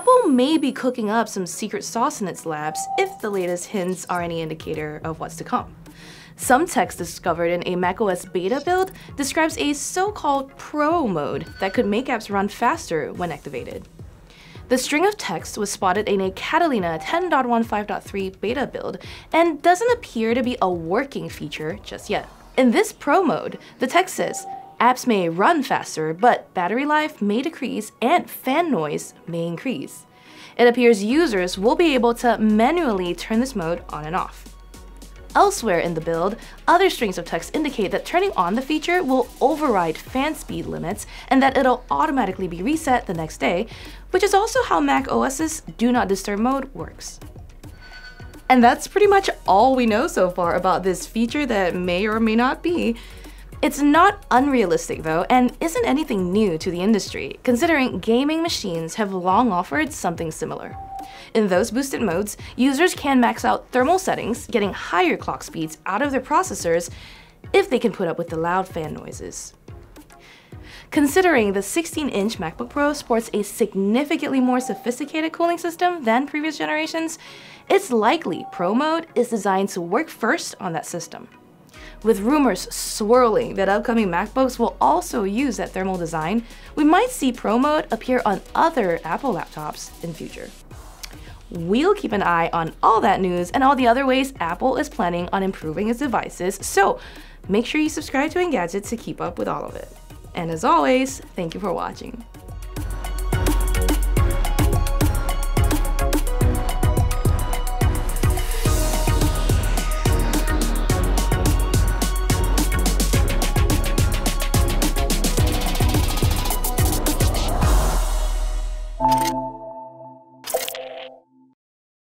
Apple may be cooking up some secret sauce in its labs if the latest hints are any indicator of what's to come. Some text discovered in a macOS beta build describes a so-called Pro mode that could make apps run faster when activated. The string of text was spotted in a Catalina 10.15.3 beta build and doesn't appear to be a working feature just yet. In this Pro mode, the text says, apps may run faster, but battery life may decrease and fan noise may increase. It appears users will be able to manually turn this mode on and off. Elsewhere in the build, other strings of text indicate that turning on the feature will override fan speed limits and that it'll automatically be reset the next day, which is also how macOS's Do Not Disturb mode works. And that's pretty much all we know so far about this feature that may or may not be. It's not unrealistic though, and isn't anything new to the industry, considering gaming machines have long offered something similar. In those boosted modes, users can max out thermal settings, getting higher clock speeds out of their processors if they can put up with the loud fan noises. Considering the 16-inch MacBook Pro sports a significantly more sophisticated cooling system than previous generations, it's likely Pro mode is designed to work first on that system. With rumors swirling that upcoming MacBooks will also use that thermal design, we might see Pro mode appear on other Apple laptops in the future. We'll keep an eye on all that news and all the other ways Apple is planning on improving its devices, so make sure you subscribe to Engadget to keep up with all of it. And as always, thank you for watching.